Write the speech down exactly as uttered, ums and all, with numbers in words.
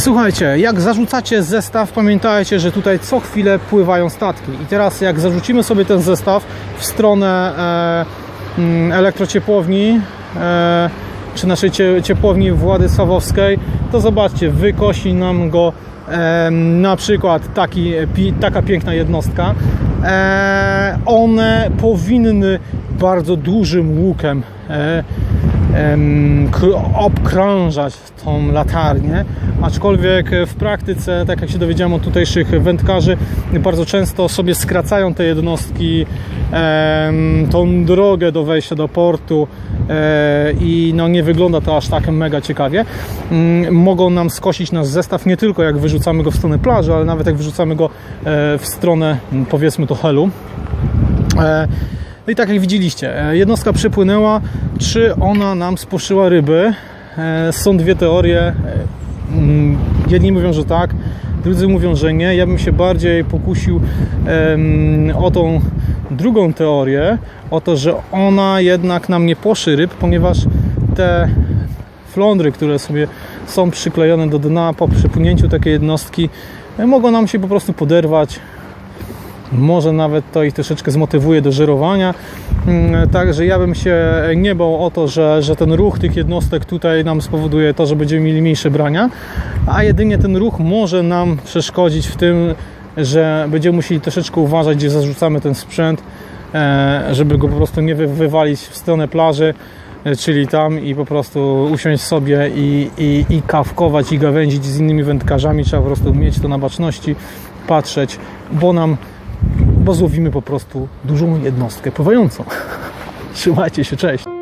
Słuchajcie, jak zarzucacie zestaw, pamiętajcie, że tutaj co chwilę pływają statki. I teraz jak zarzucimy sobie ten zestaw w stronę e, elektrociepłowni, e, czy naszej ciepłowni władysławowskiej, to zobaczcie, wykosi nam go e, na przykład taki, pi, taka piękna jednostka. E, one powinny bardzo dużym łukiem e, obkrążać tą latarnię, aczkolwiek w praktyce, tak jak się dowiedziałem od tutejszych wędkarzy, bardzo często sobie skracają te jednostki tą drogę do wejścia do portu i no nie wygląda to aż tak mega ciekawie. Mogą nam skosić nasz zestaw nie tylko jak wyrzucamy go w stronę plaży, ale nawet jak wyrzucamy go w stronę, powiedzmy, to Helu. No i tak jak widzieliście, jednostka przypłynęła, czy ona nam spłoszyła ryby? Są dwie teorie. Jedni mówią, że tak, drudzy mówią, że nie. Ja bym się bardziej pokusił o tą drugą teorię, o to, że ona jednak nam nie płoszy ryb, ponieważ te flądry, które sobie są przyklejone do dna po przypłynięciu takiej jednostki, mogą nam się po prostu poderwać. Może nawet to ich troszeczkę zmotywuje do żerowania. Także ja bym się nie bał o to, że, że ten ruch tych jednostek tutaj nam spowoduje to, że będziemy mieli mniejsze brania, a jedynie ten ruch może nam przeszkodzić w tym, że będziemy musieli troszeczkę uważać, gdzie zarzucamy ten sprzęt, żeby go po prostu nie wywalić w stronę plaży, czyli tam, i po prostu usiąść sobie i, i, i kawkować i gawędzić z innymi wędkarzami. Trzeba po prostu mieć to na baczności, patrzeć, bo nam bo złowimy po prostu dużą jednostkę pływającą. Trzymajcie się, cześć!